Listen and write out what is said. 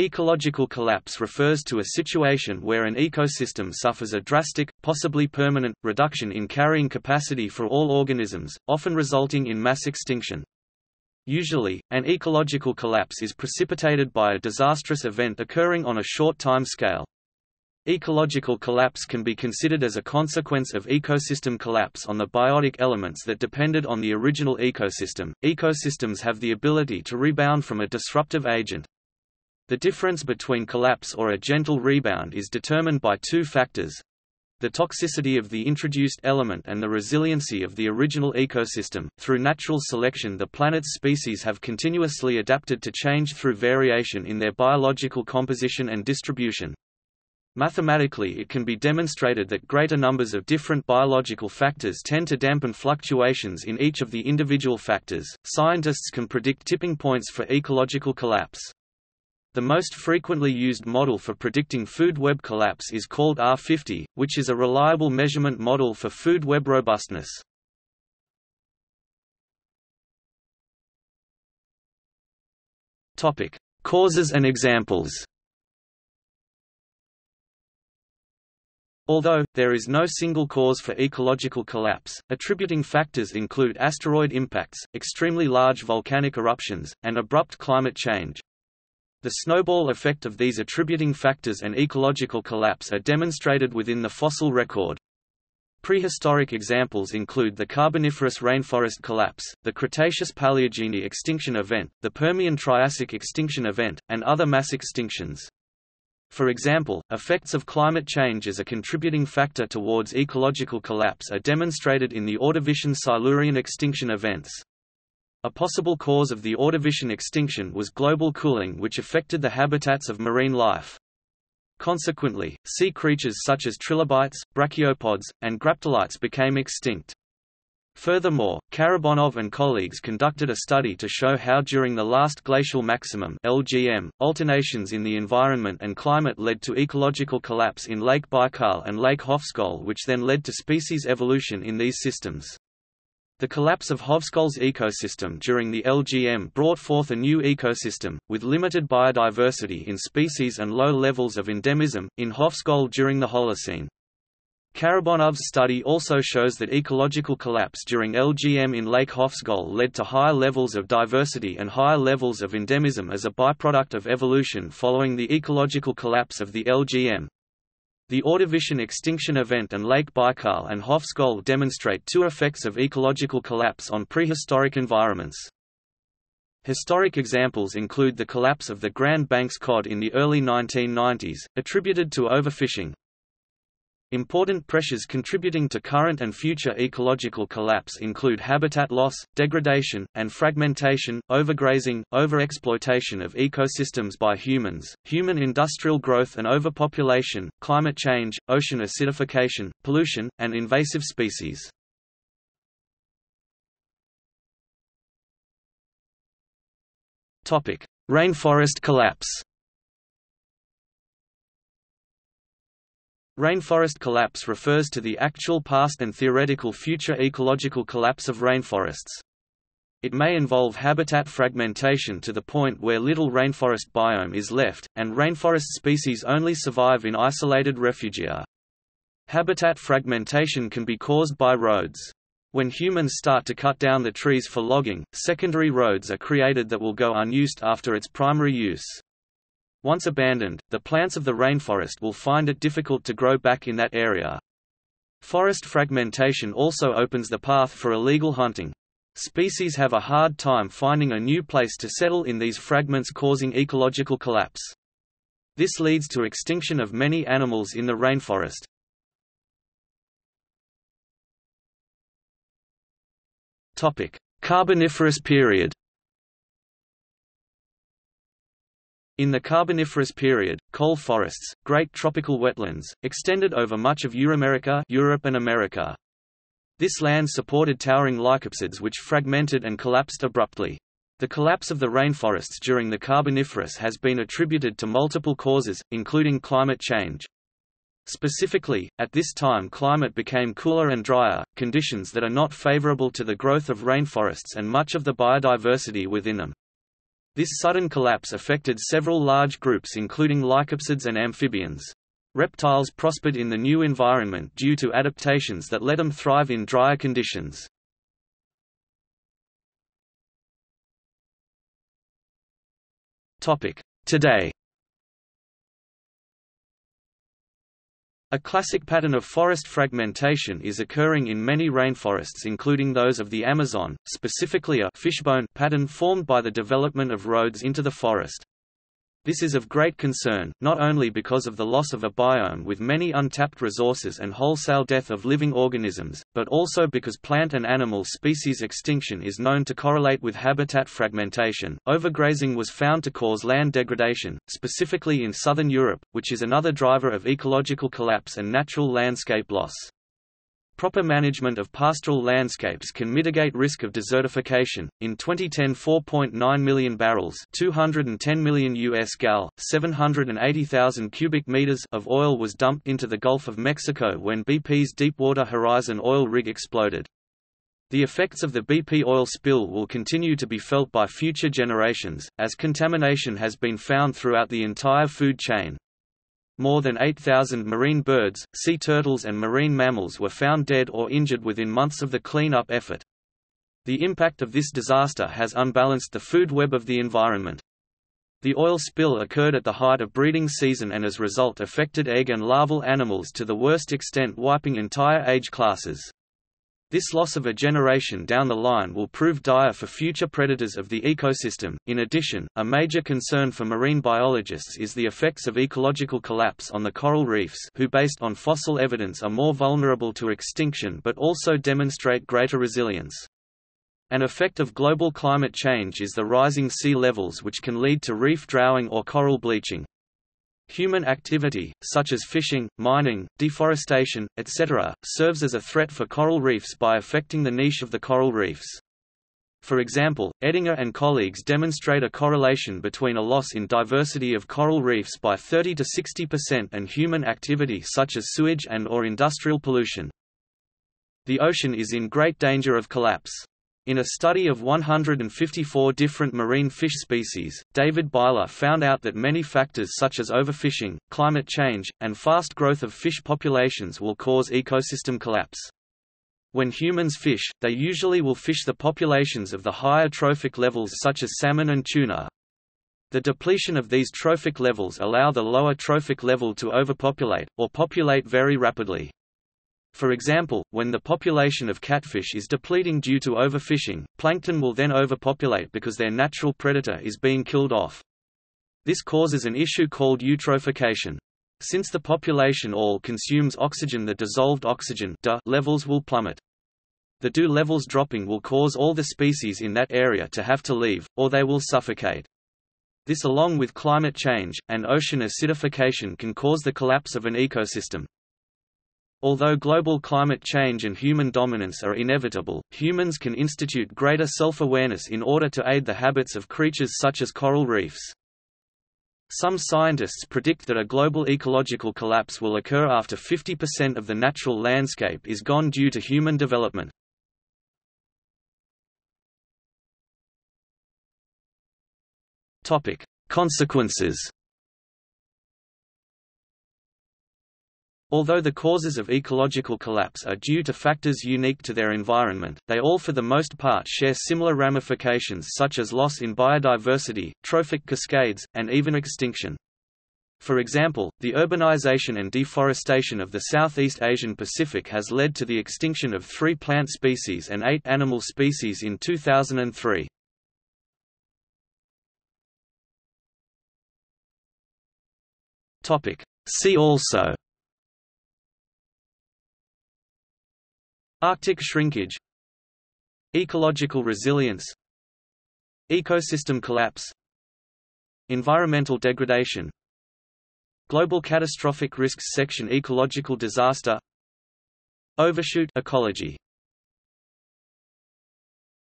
Ecological collapse refers to a situation where an ecosystem suffers a drastic, possibly permanent, reduction in carrying capacity for all organisms, often resulting in mass extinction. Usually, an ecological collapse is precipitated by a disastrous event occurring on a short time scale. Ecological collapse can be considered as a consequence of ecosystem collapse on the biotic elements that depended on the original ecosystem. Ecosystems have the ability to rebound from a disruptive agent. The difference between collapse or a gentle rebound is determined by two factors: the toxicity of the introduced element and the resiliency of the original ecosystem. Through natural selection, the planet's species have continuously adapted to change through variation in their biological composition and distribution. Mathematically, it can be demonstrated that greater numbers of different biological factors tend to dampen fluctuations in each of the individual factors. Scientists can predict tipping points for ecological collapse. The most frequently used model for predicting food web collapse is called R50, which is a reliable measurement model for food web robustness. Topic: Causes and examples. Although, there is no single cause for ecological collapse, attributing factors include asteroid impacts, extremely large volcanic eruptions, and abrupt climate change. The snowball effect of these attributing factors and ecological collapse are demonstrated within the fossil record. Prehistoric examples include the Carboniferous rainforest collapse, the Cretaceous-Paleogene extinction event, the Permian-Triassic extinction event, and other mass extinctions. For example, effects of climate change as a contributing factor towards ecological collapse are demonstrated in the Ordovician-Silurian extinction events. A possible cause of the Ordovician extinction was global cooling, which affected the habitats of marine life. Consequently, sea creatures such as trilobites, brachiopods, and graptolites became extinct. Furthermore, Karabonov and colleagues conducted a study to show how during the last glacial maximum (LGM), alternations in the environment and climate led to ecological collapse in Lake Baikal and Lake Khövsgöl, which then led to species evolution in these systems. The collapse of Khövsgöl's ecosystem during the LGM brought forth a new ecosystem, with limited biodiversity in species and low levels of endemism, in Khövsgöl during the Holocene. Karabonov's study also shows that ecological collapse during LGM in Lake Khövsgöl led to higher levels of diversity and higher levels of endemism as a byproduct of evolution following the ecological collapse of the LGM. The Ordovician extinction event and Lake Baikal and Khövsgöl demonstrate two effects of ecological collapse on prehistoric environments. Historic examples include the collapse of the Grand Banks cod in the early 1990s, attributed to overfishing. Important pressures contributing to current and future ecological collapse include habitat loss, degradation, and fragmentation, overgrazing, overexploitation of ecosystems by humans, human industrial growth and overpopulation, climate change, ocean acidification, pollution, and invasive species. Topic: Rainforest collapse. Rainforest collapse refers to the actual past and theoretical future ecological collapse of rainforests. It may involve habitat fragmentation to the point where little rainforest biome is left, and rainforest species only survive in isolated refugia. Habitat fragmentation can be caused by roads. When humans start to cut down the trees for logging, secondary roads are created that will go unused after its primary use. Once abandoned, the plants of the rainforest will find it difficult to grow back in that area. Forest fragmentation also opens the path for illegal hunting. Species have a hard time finding a new place to settle in these fragments, causing ecological collapse. This leads to extinction of many animals in the rainforest. Topic: Carboniferous period. In the Carboniferous period, coal forests, great tropical wetlands, extended over much of Euramerica, Europe and America. This land supported towering lycopsids which fragmented and collapsed abruptly. The collapse of the rainforests during the Carboniferous has been attributed to multiple causes, including climate change. Specifically, at this time climate became cooler and drier, conditions that are not favorable to the growth of rainforests and much of the biodiversity within them. This sudden collapse affected several large groups including lycopsids and amphibians. Reptiles prospered in the new environment due to adaptations that let them thrive in drier conditions. Today. A classic pattern of forest fragmentation is occurring in many rainforests including those of the Amazon, specifically a fishbone pattern formed by the development of roads into the forest. This is of great concern, not only because of the loss of a biome with many untapped resources and wholesale death of living organisms, but also because plant and animal species extinction is known to correlate with habitat fragmentation. Overgrazing was found to cause land degradation, specifically in southern Europe, which is another driver of ecological collapse and natural landscape loss. Proper management of pastoral landscapes can mitigate risk of desertification. In 2010, 4.9 million barrels, 210 million US gal, 780,000 cubic meters of oil was dumped into the Gulf of Mexico when BP's Deepwater Horizon oil rig exploded. The effects of the BP oil spill will continue to be felt by future generations, as contamination has been found throughout the entire food chain. More than 8,000 marine birds, sea turtles and marine mammals were found dead or injured within months of the cleanup effort. The impact of this disaster has unbalanced the food web of the environment. The oil spill occurred at the height of breeding season and as a result affected egg and larval animals to the worst extent, wiping entire age classes. This loss of a generation down the line will prove dire for future predators of the ecosystem. In addition, a major concern for marine biologists is the effects of ecological collapse on the coral reefs, who based on fossil evidence are more vulnerable to extinction but also demonstrate greater resilience. An effect of global climate change is the rising sea levels, which can lead to reef drowning or coral bleaching. Human activity, such as fishing, mining, deforestation, etc., serves as a threat for coral reefs by affecting the niche of the coral reefs. For example, Ettinger and colleagues demonstrate a correlation between a loss in diversity of coral reefs by 30% to 60% and human activity such as sewage and/or industrial pollution. The ocean is in great danger of collapse. In a study of 154 different marine fish species, David Bailer found out that many factors such as overfishing, climate change, and fast growth of fish populations will cause ecosystem collapse. When humans fish, they usually will fish the populations of the higher trophic levels such as salmon and tuna. The depletion of these trophic levels allow the lower trophic level to overpopulate, or populate very rapidly. For example, when the population of catfish is depleting due to overfishing, plankton will then overpopulate because their natural predator is being killed off. This causes an issue called eutrophication. Since the population all consumes oxygen, the dissolved oxygen levels will plummet. The DO levels dropping will cause all the species in that area to have to leave, or they will suffocate. This, along with climate change, and ocean acidification, can cause the collapse of an ecosystem. Although global climate change and human dominance are inevitable, humans can institute greater self-awareness in order to aid the habits of creatures such as coral reefs. Some scientists predict that a global ecological collapse will occur after 50% of the natural landscape is gone due to human development. Topic: Consequences. Although the causes of ecological collapse are due to factors unique to their environment, they all for the most part share similar ramifications such as loss in biodiversity, trophic cascades, and even extinction. For example, the urbanization and deforestation of the Southeast Asian Pacific has led to the extinction of 3 plant species and 8 animal species in 2003. See also: Arctic shrinkage, ecological resilience, ecosystem collapse, environmental degradation, global catastrophic risks section, ecological disaster, overshoot ecology.